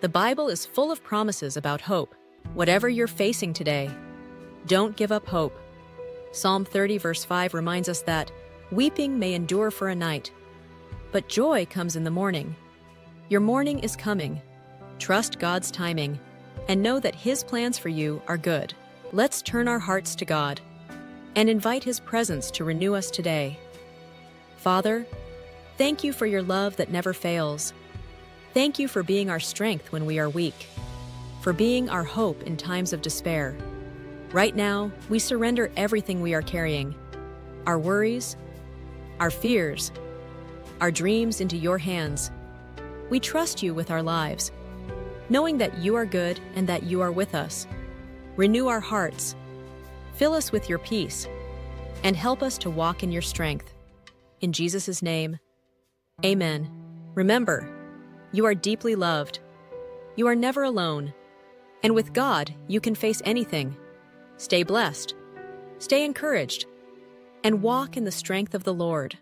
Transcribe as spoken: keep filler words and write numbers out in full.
The Bible is full of promises about hope. Whatever you're facing today, don't give up hope. Psalm thirty verse five reminds us that weeping may endure for a night, but joy comes in the morning. Your morning is coming. Trust God's timing and know that His plans for you are good. Let's turn our hearts to God and invite His presence to renew us today. Father, thank you for your love that never fails. Thank you for being our strength when we are weak, for being our hope in times of despair. Right now, we surrender everything we are carrying, our worries, our fears, our dreams into your hands. We trust you with our lives, knowing that you are good and that you are with us. Renew our hearts, fill us with your peace, and help us to walk in your strength. In Jesus' name, amen. Remember, you are deeply loved. You are never alone. And with God, you can face anything. Stay blessed, stay encouraged, and walk in the strength of the Lord.